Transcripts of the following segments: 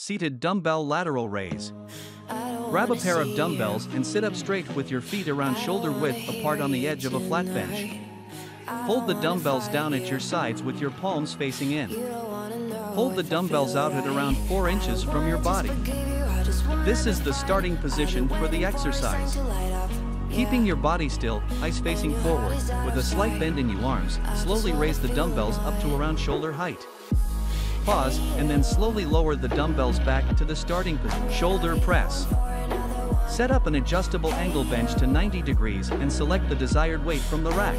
Seated dumbbell lateral raise. Grab a pair of dumbbells and sit up straight with your feet around shoulder width apart on the edge of a flat bench. Hold the dumbbells down at your sides with your palms facing in. Hold the dumbbells out at around 4 inches from your body. This is the starting position for the exercise. Keeping your body still, eyes facing forward, with a slight bend in your arms, slowly raise the dumbbells up to around shoulder height. Pause, and then slowly lower the dumbbells back to the starting position. Shoulder press. Set up an adjustable angle bench to 90 degrees and select the desired weight from the rack.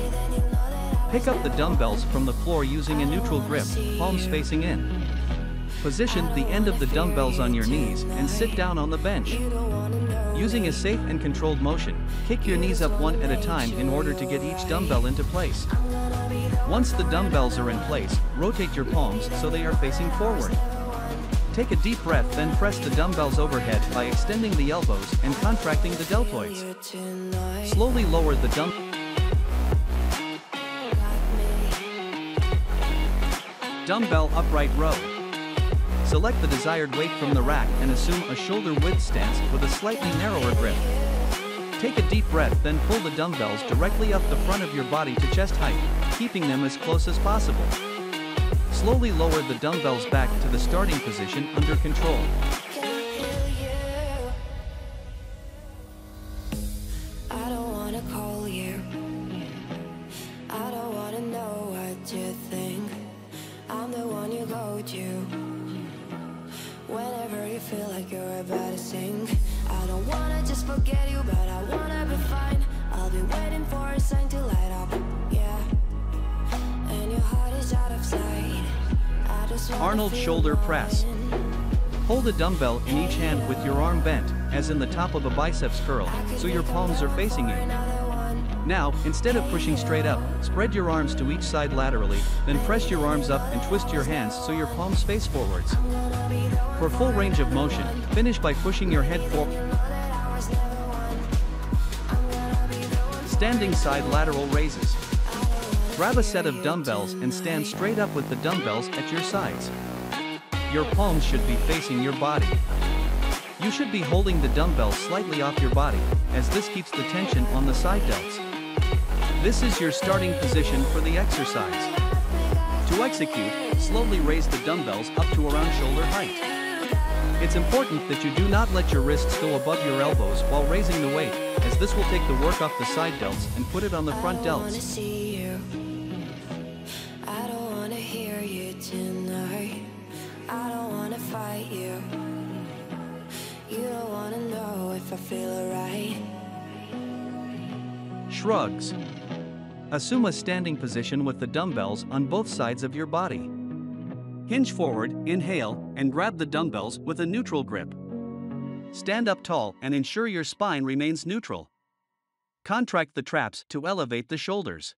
Pick up the dumbbells from the floor using a neutral grip, palms facing in. Position the end of the dumbbells on your knees and sit down on the bench. Using a safe and controlled motion, kick your knees up one at a time in order to get each dumbbell into place. Once the dumbbells are in place, rotate your palms so they are facing forward. Take a deep breath, then press the dumbbells overhead by extending the elbows and contracting the deltoids. Slowly lower the dumbbell upright row. Select the desired weight from the rack and assume a shoulder-width stance with a slightly narrower grip. Take a deep breath, then pull the dumbbells directly up the front of your body to chest height, keeping them as close as possible. Slowly lower the dumbbells back to the starting position under control. Whenever you feel like you're about to sink, I don't wanna just forget you, but I wanna be fine. I'll be waiting for a sign to light up, yeah. And your heart is out of sight. I just wanna Arnold shoulder press. Hold a dumbbell in each hand with your arm bent, as in the top of a biceps curl, so your palms are facing you. Now, instead of pushing straight up, spread your arms to each side laterally, then press your arms up and twist your hands so your palms face forwards. For full range of motion, finish by pushing your head forward. Standing side lateral raises. Grab a set of dumbbells and stand straight up with the dumbbells at your sides. Your palms should be facing your body. You should be holding the dumbbells slightly off your body, as this keeps the tension on the side delts. This is your starting position for the exercise. To execute, slowly raise the dumbbells up to around shoulder height. It's important that you do not let your wrists go above your elbows while raising the weight, as this will take the work off the side delts and put it on the front delts. I don't wanna hear you tonight. I don't wanna fight you. You don't wanna know if I feel alright. Shrugs. Assume a standing position with the dumbbells on both sides of your body. Hinge forward, inhale, and grab the dumbbells with a neutral grip. Stand up tall and ensure your spine remains neutral. Contract the traps to elevate the shoulders.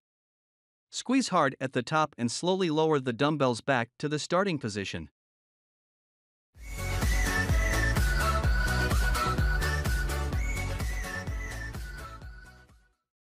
Squeeze hard at the top and slowly lower the dumbbells back to the starting position.